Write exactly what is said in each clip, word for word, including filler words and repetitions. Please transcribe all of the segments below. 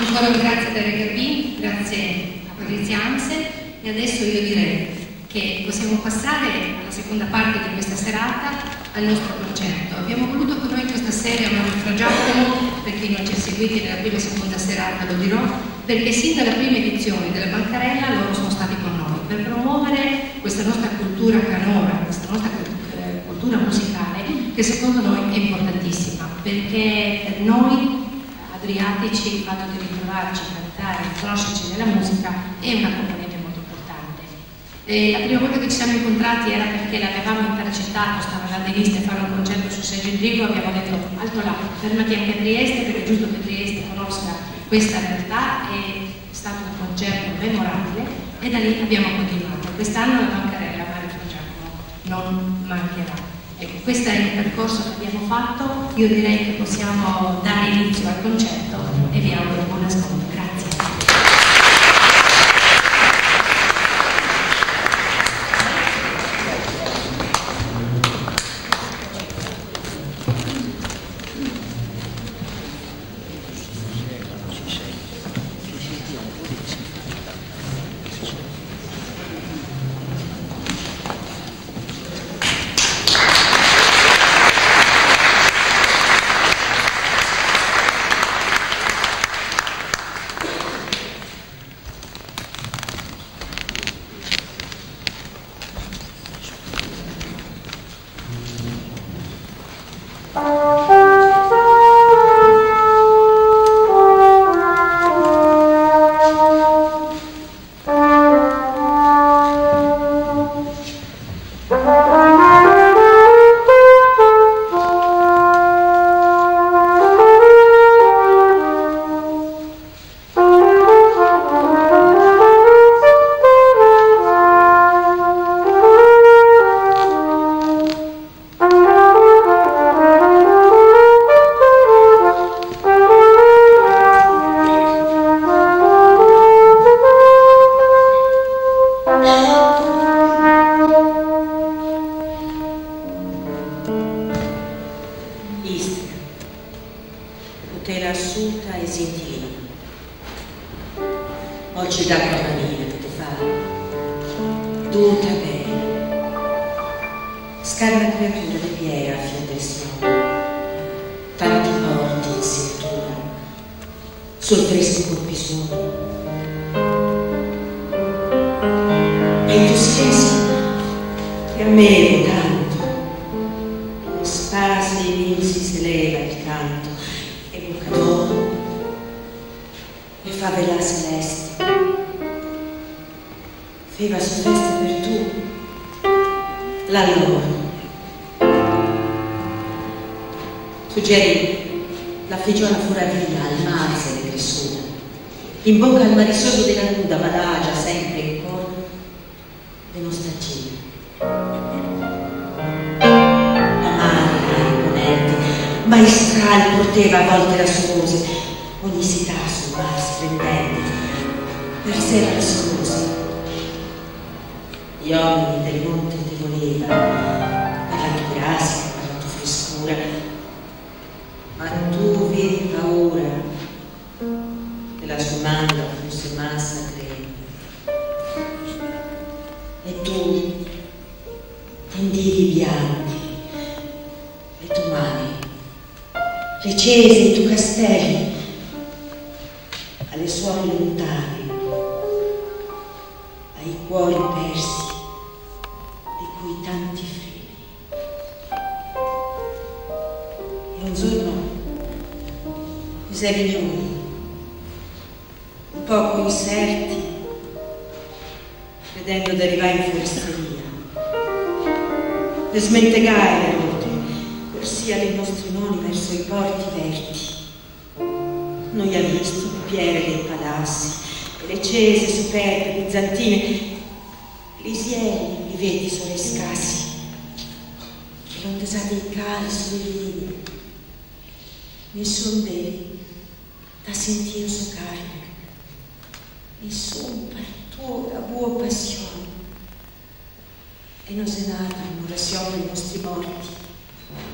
Ancora un grazie a Dario Garbin, grazie a Patrizia Anse, e adesso io direi che possiamo passare alla seconda parte di questa serata, al nostro concerto. Abbiamo voluto con noi questa sera Mario Fragiacomo, per chi non ci ha seguiti nella prima e seconda serata lo dirò, perché sin dalla prima edizione della bancarella loro sono stati con noi per promuovere questa nostra cultura canora, questa nostra cultura musicale che secondo noi è importantissima, perché per noi adriatici il fatto di ritrovarci, cantare, conoscerci nella musica è una componente molto importante. E la prima volta che ci siamo incontrati era perché l'avevamo intercettato, stava andando in lista a fare un concerto su Sergio Indrigo, abbiamo detto alto là, fermati anche a Trieste, perché giusto che Trieste conosca questa realtà. È stato un concerto memorabile e da lì abbiamo continuato. Quest'anno la bancarella Mario Fragiacomo non mancherà. Ecco, questo è il percorso che abbiamo fatto, io direi che possiamo dare inizio al concerto e vi auguro buon ascolto, grazie.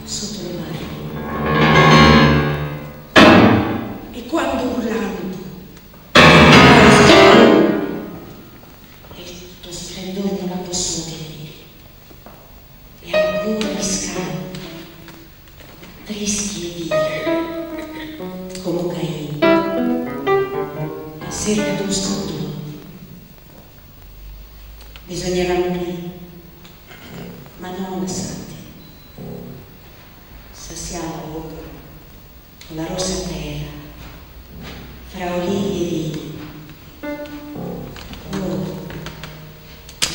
Sotto le mani. E quando urlando como Caín, cerca de un scoglio. Bisognava morire, ma non santi. Saziava ora la rossa terra, fra olivi e vini. Ora,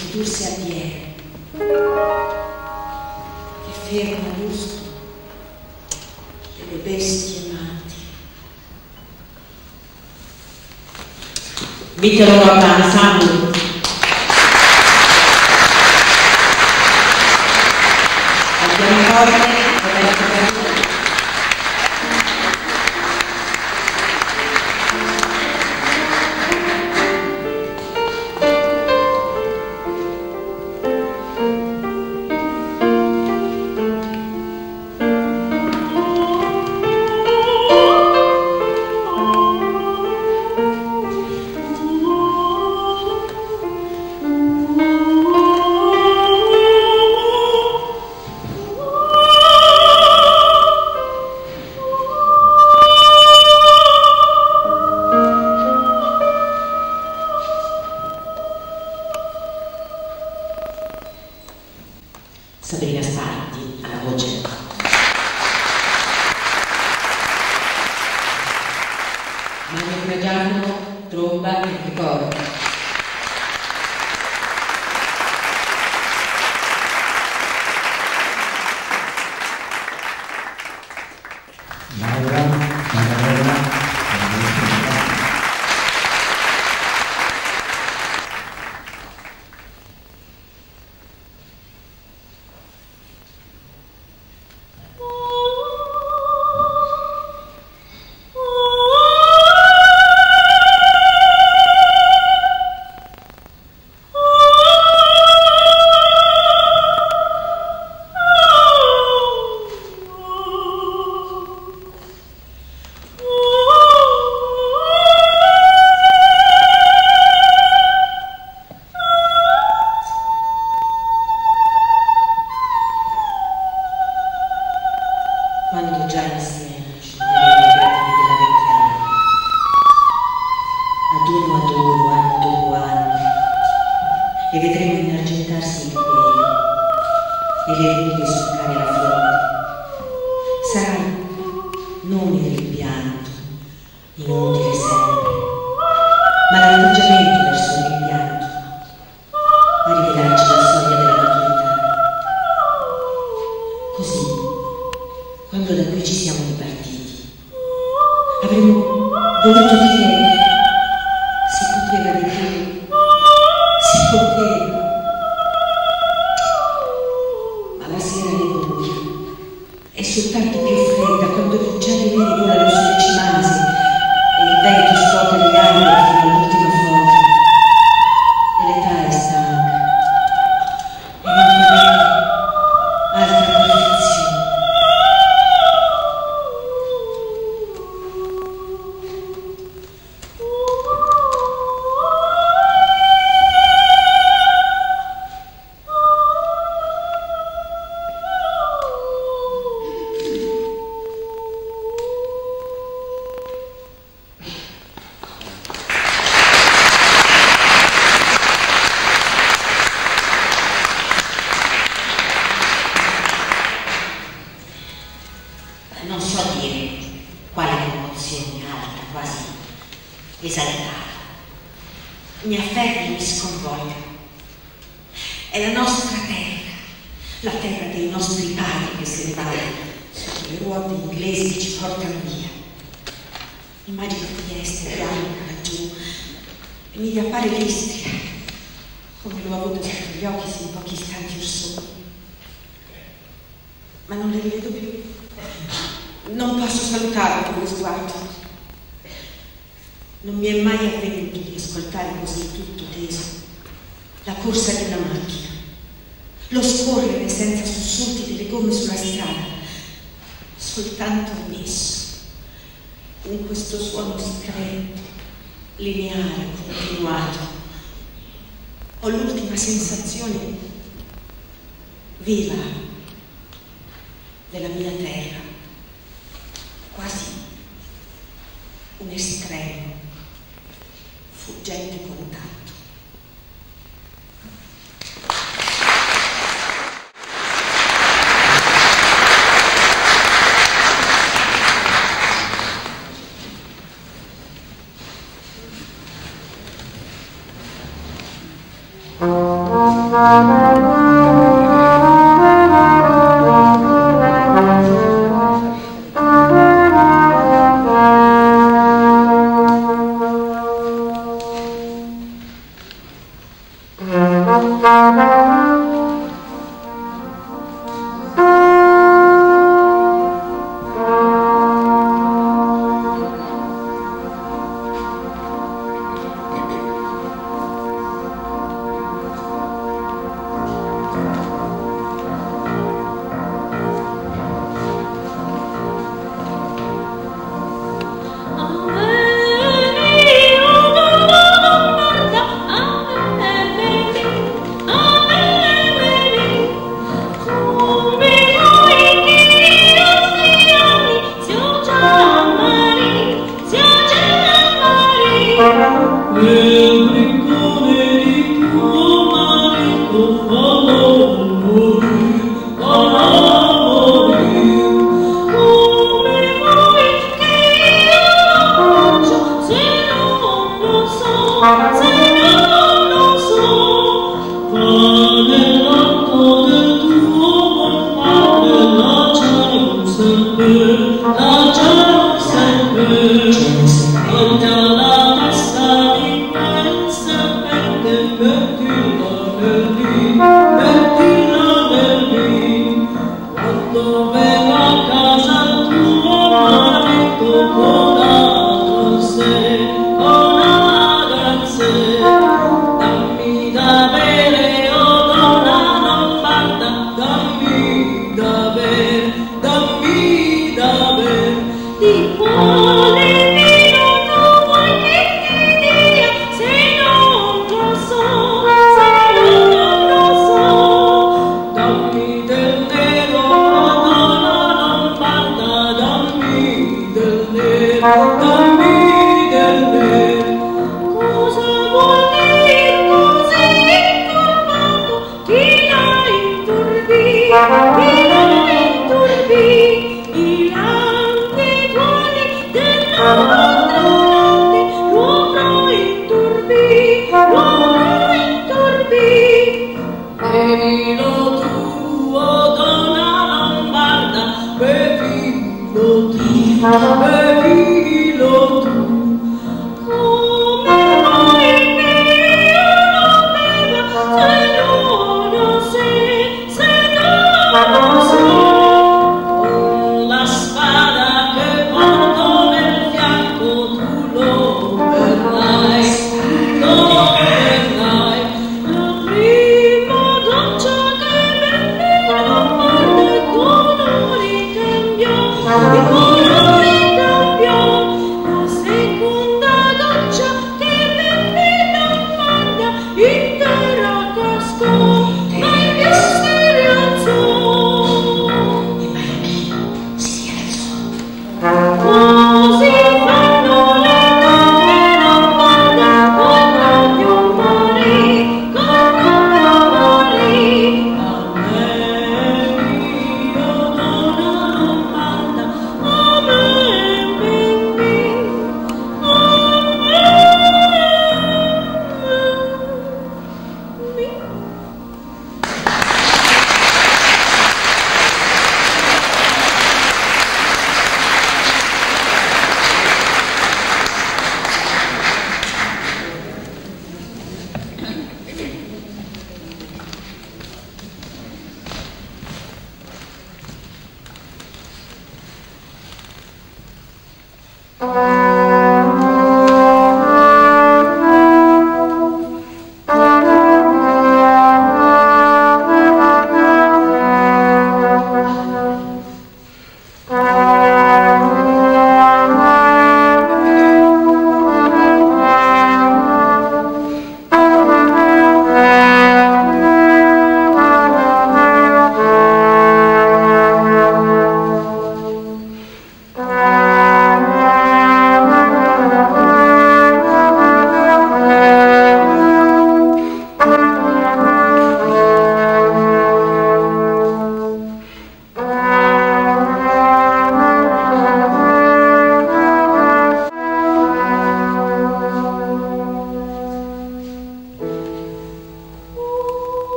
ridursi a piedi, che ferma l'uso delle bestie mati. Vittorio Garbin, Sandro. Mario Fragiacomo, tromba e coro. Laura, Manuela, Viva della mia terra, un estremo, fuggendo con un canto.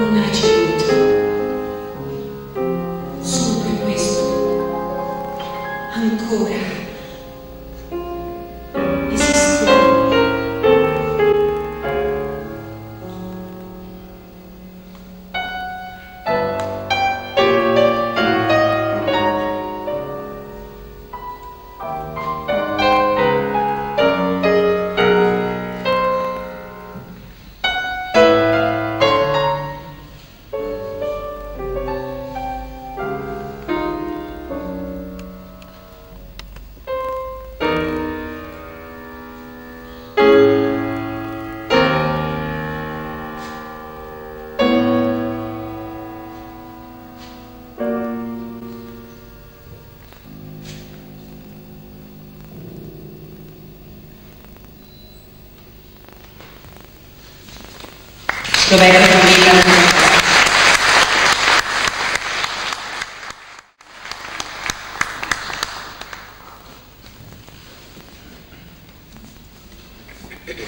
non hai scelto. Solo per questo. Ancora. Dov'è la famiglia? Thank you.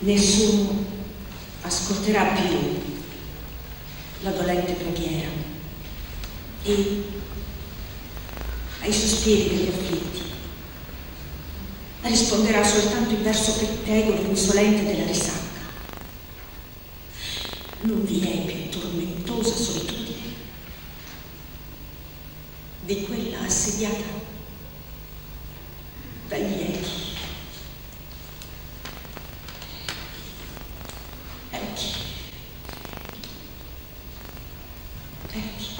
nessuno ascolterà più la dolente preghiera e ai sospiri degli afflitti risponderà soltanto il verso pettegolo insolente della risacca. Non vi è più tormentosa solitudine di quella assediata dagli echi. Echi. Echi.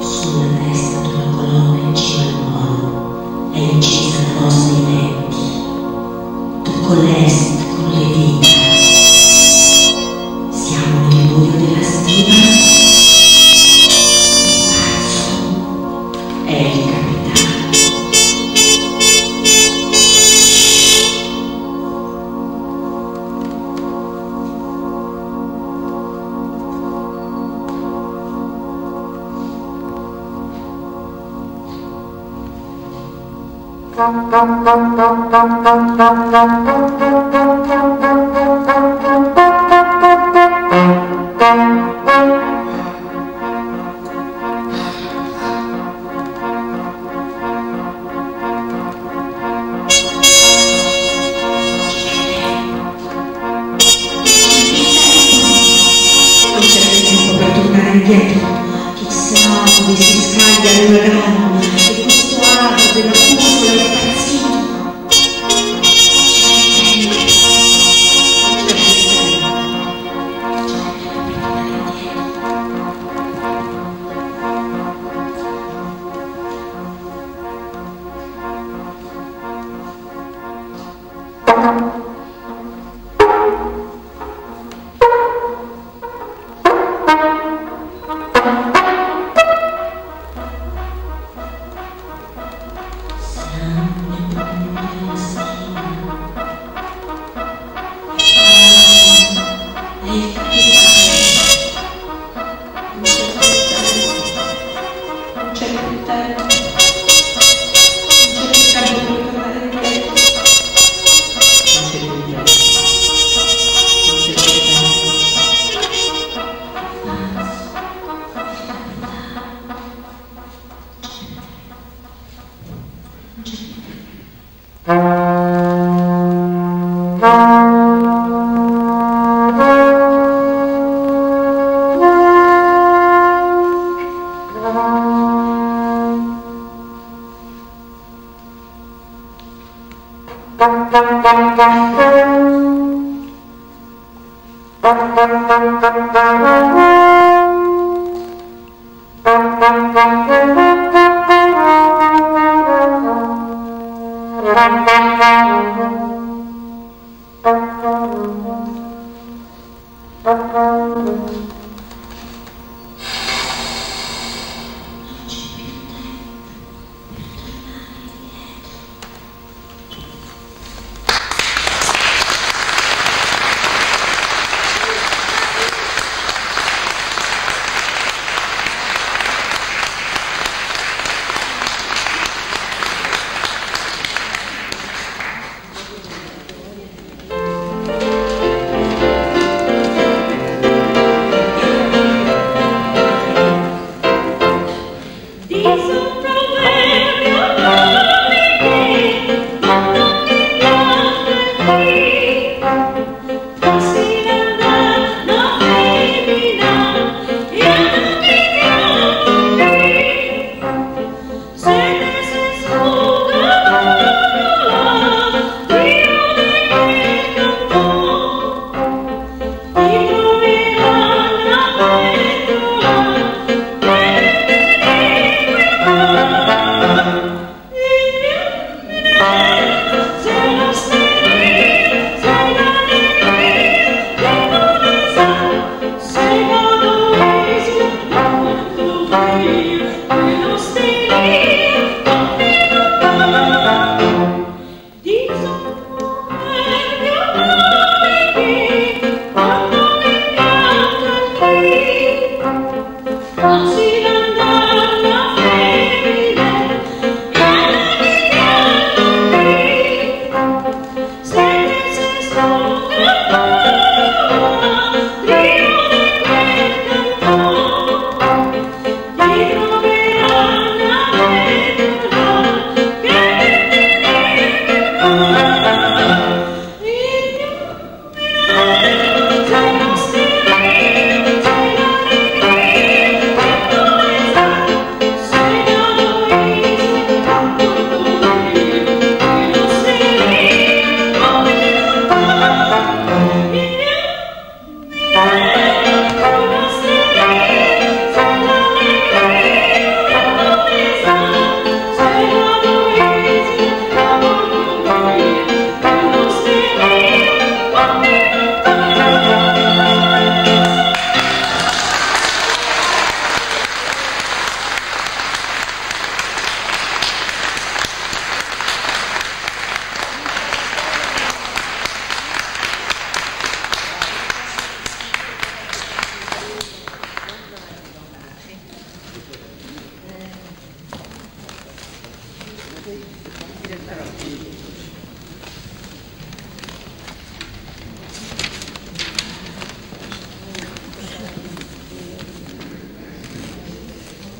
Sulla testa di una colonna in cima al muro è incisa la nostra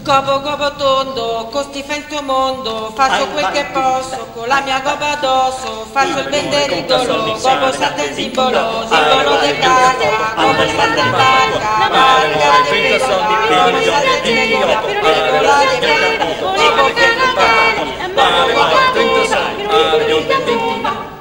Gobo, gobo tondo, costifa in tuo mondo, faccio vai, quel vai, che posso, con la mia goba addosso, faccio il benderigolo, gobo sette simbolo, simbolo del casa, gobo sette banca, banca del gobo, gobo sette cento, piccola di vita, gobo che non pari, gobo gobo gobo, gobo gobo.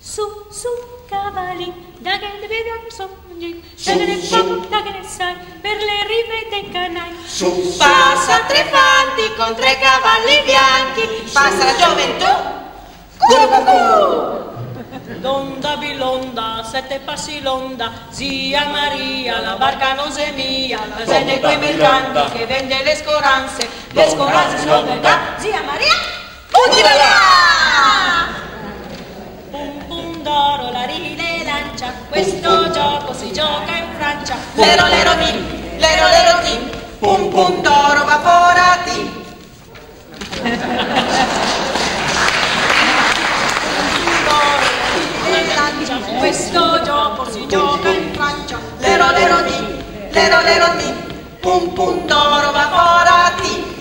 Su, su, cavalli, da che ne vediamo sogni, da che ne fai, da che ne sai, per le rive dei canali. Su, passa tre fanti con tre cavalli bianchi, passa la gioventù, cucucucù! L'onda bilonda, sette passi l'onda, zia Maria, la barca non è mia, la sede quei mercanti che vende le scoranze, le scoranze sono da zia Maria, udilala! D'oro, la rile lancia, questo gioco si gioca in Francia. Lero lero tim, lero lero tim, pum pum d'oro vaporati. Questo gioco si gioca in Francia. Lero lero tim, lero lero tim, pum pum d'oro vaporati.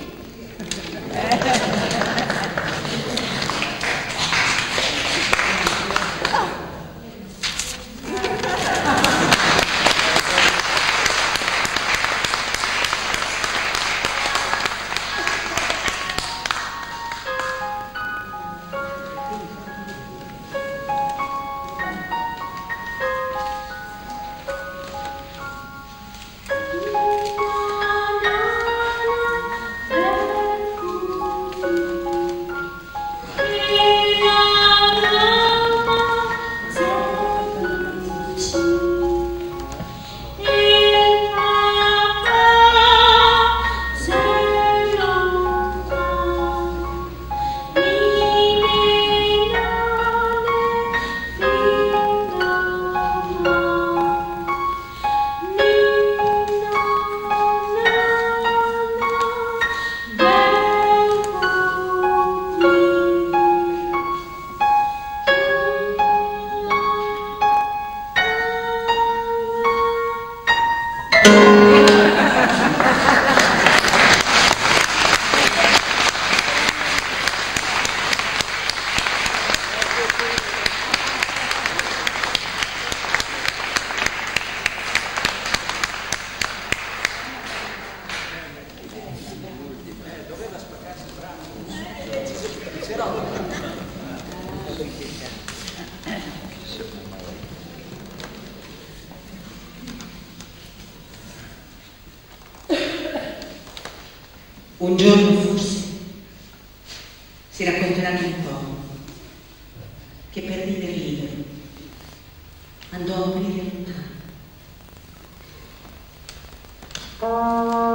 Un giorno forse si racconterà di un uomo che per vivere libero andò a morire lontano. Wow.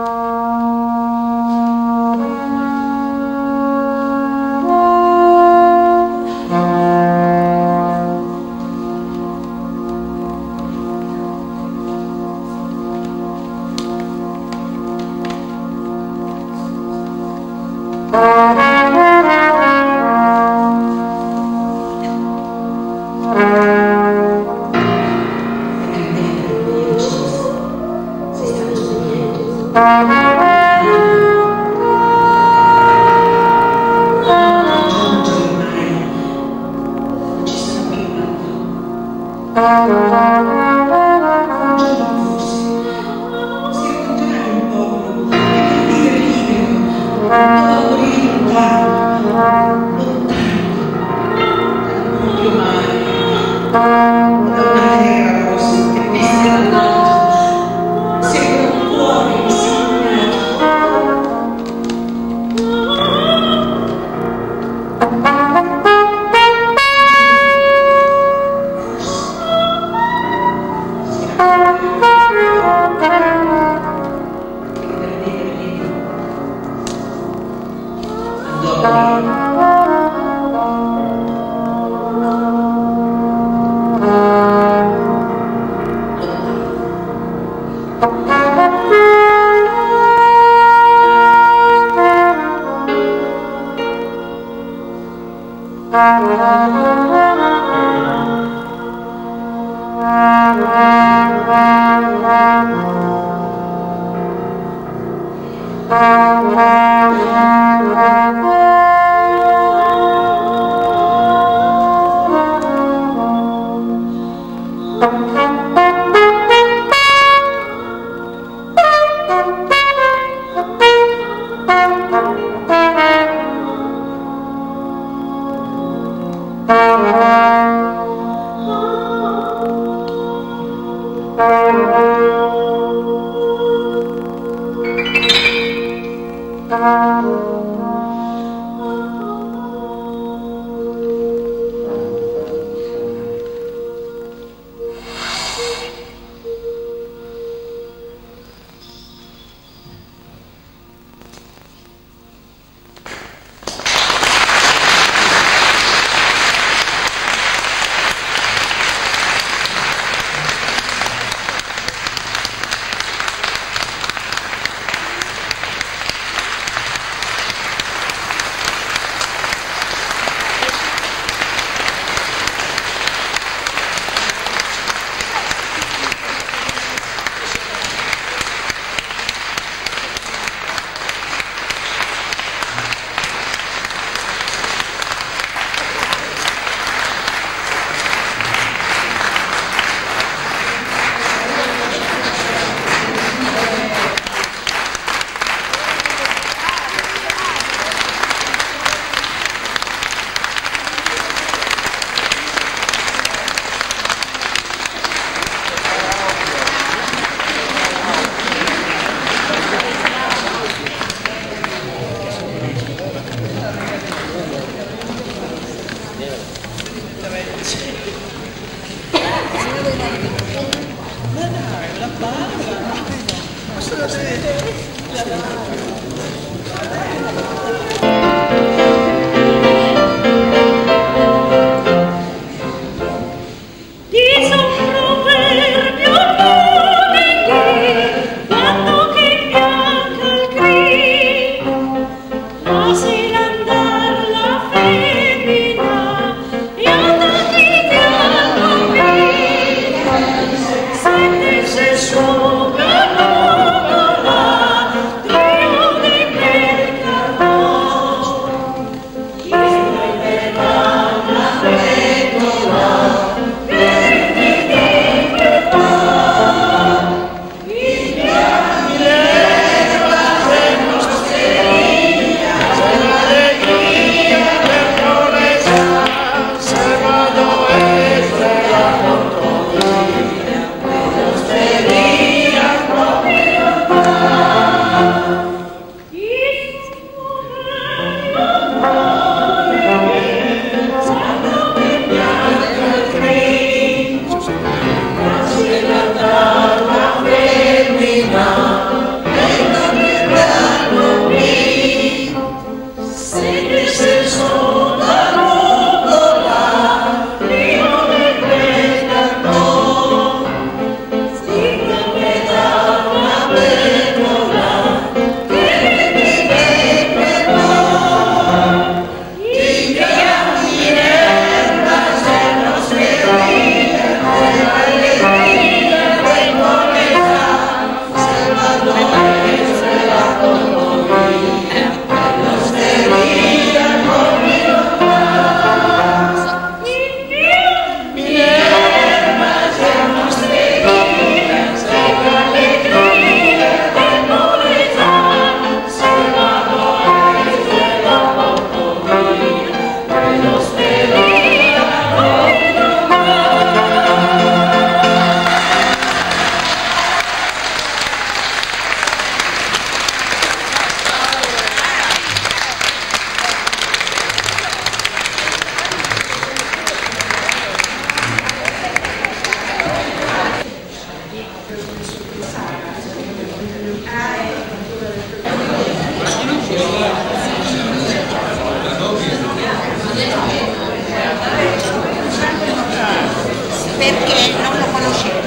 Perché non lo conoscevo.